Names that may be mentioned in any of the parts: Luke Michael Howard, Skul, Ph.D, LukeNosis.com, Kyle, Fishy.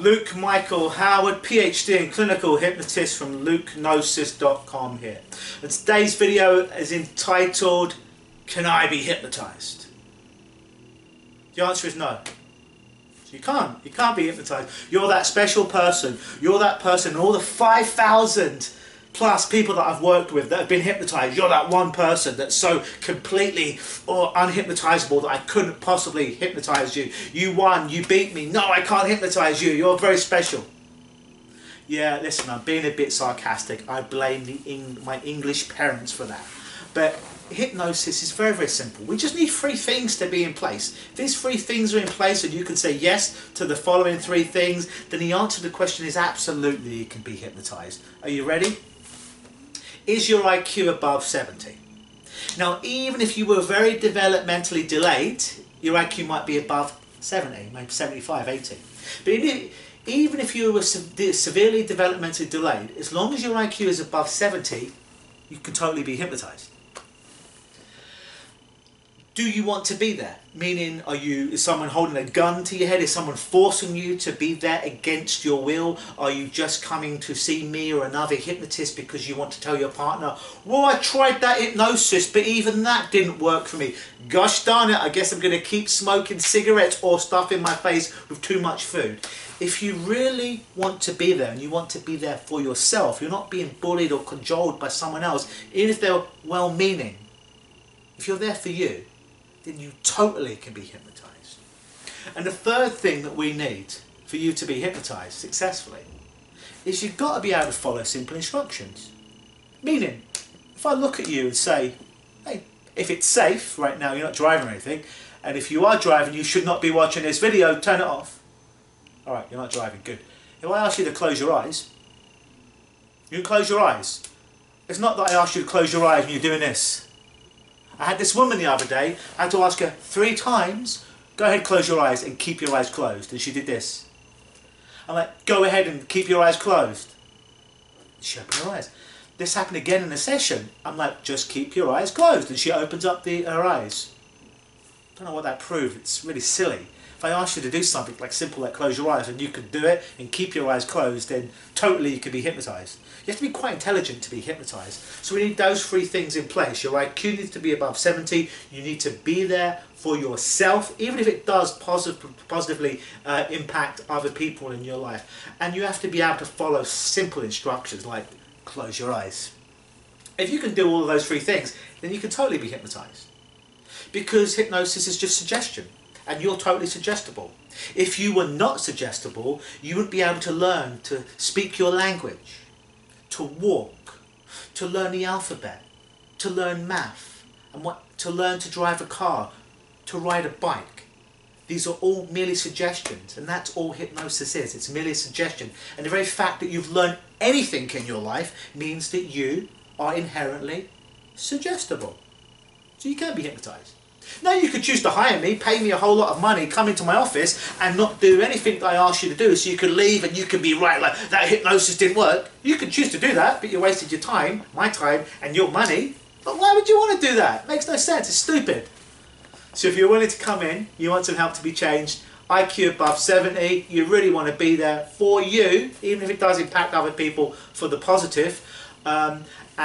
Luke Michael Howard, PhD and clinical hypnotist from LukeNosis.com here. And today's video is entitled, Can I be hypnotized? The answer is no. You can't. You can't be hypnotized. You're that special person. You're that person. All the 5,000 plus people that I've worked with that have been hypnotized, you're that one person that's so completely or unhypnotizable that I couldn't possibly hypnotize you. You won. You beat me. No, I can't hypnotize you. You're very special. Yeah, listen, I'm being a bit sarcastic. I blame my English parents for that. But hypnosis is very, very simple. We just need three things to be in place. If these three things are in place and you can say yes to the following three things, then the answer to the question is absolutely you can be hypnotized. Are you ready? Is your IQ above 70? Now, even if you were very developmentally delayed, your IQ might be above 70, maybe 75, 80. But even if you were severely developmentally delayed, as long as your IQ is above 70, you can totally be hypnotized. Do you want to be there? Meaning, is someone holding a gun to your head? Is someone forcing you to be there against your will? Are you just coming to see me or another hypnotist because you want to tell your partner, well, I tried that hypnosis, but even that didn't work for me. Gosh darn it, I guess I'm going to keep smoking cigarettes or stuffing my face with too much food. If you really want to be there and you want to be there for yourself, you're not being bullied or cajoled by someone else, even if they're well-meaning. If you're there for you, then you totally can be hypnotized. And the third thing that we need for you to be hypnotized successfully is you've got to be able to follow simple instructions. Meaning, if I look at you and say, hey, if it's safe right now, you're not driving or anything, and if you are driving, you should not be watching this video, turn it off. All right, you're not driving, good. If I ask you to close your eyes, you can close your eyes. It's not that I ask you to close your eyes and you're doing this. I had this woman the other day, I had to ask her 3 times, go ahead, close your eyes and keep your eyes closed. And she did this. I'm like, go ahead and keep your eyes closed. She opened her eyes. This happened again in a session. I'm like, just keep your eyes closed. And she opens up her eyes. I don't know what that proved. It's really silly. If I ask you to do something like simple like close your eyes and you can do it and keep your eyes closed, then totally you can be hypnotized. You have to be quite intelligent to be hypnotized. So we need those three things in place. Your IQ needs to be above 70. You need to be there for yourself, even if it does positively impact other people in your life. And you have to be able to follow simple instructions like close your eyes. If you can do all of those three things, then you can totally be hypnotized. Because hypnosis is just suggestion. And you're totally suggestible. If you were not suggestible, you would be able to learn to speak your language, to walk, to learn the alphabet, to learn math, and to learn to drive a car, to ride a bike. These are all merely suggestions, and that's all hypnosis is. It's merely a suggestion. And the very fact that you've learned anything in your life means that you are inherently suggestible. So you can be hypnotized. Now you could choose to hire me, pay me a whole lot of money, come into my office and not do anything that I ask you to do, so you could leave and you could be right like, that hypnosis didn't work. You could choose to do that, but you wasted your time, my time and your money. But why would you want to do that? It makes no sense, it's stupid. So if you're willing to come in, you want some help to be changed, IQ above 70, you really want to be there for you, even if it does impact other people for the positive.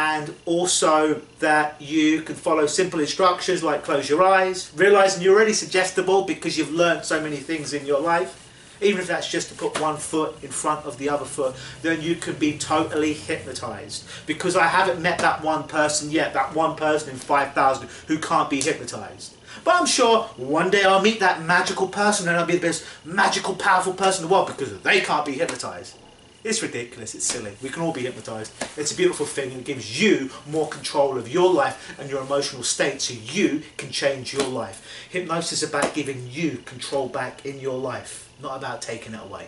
And also that you can follow simple instructions like close your eyes, realizing you're already suggestible because you've learned so many things in your life. Even if that's just to put one foot in front of the other foot, then you can be totally hypnotized. Because I haven't met that one person yet, that one person in 5,000 who can't be hypnotized. But I'm sure one day I'll meet that magical person and I'll be the most magical, powerful person in the world because they can't be hypnotized. It's ridiculous, it's silly. We can all be hypnotized. It's a beautiful thing and it gives you more control of your life and your emotional state so you can change your life. Hypnosis is about giving you control back in your life, not about taking it away.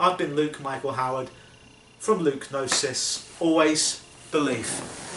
I've been Luke Michael Howard from Luke Gnosis. Always believe.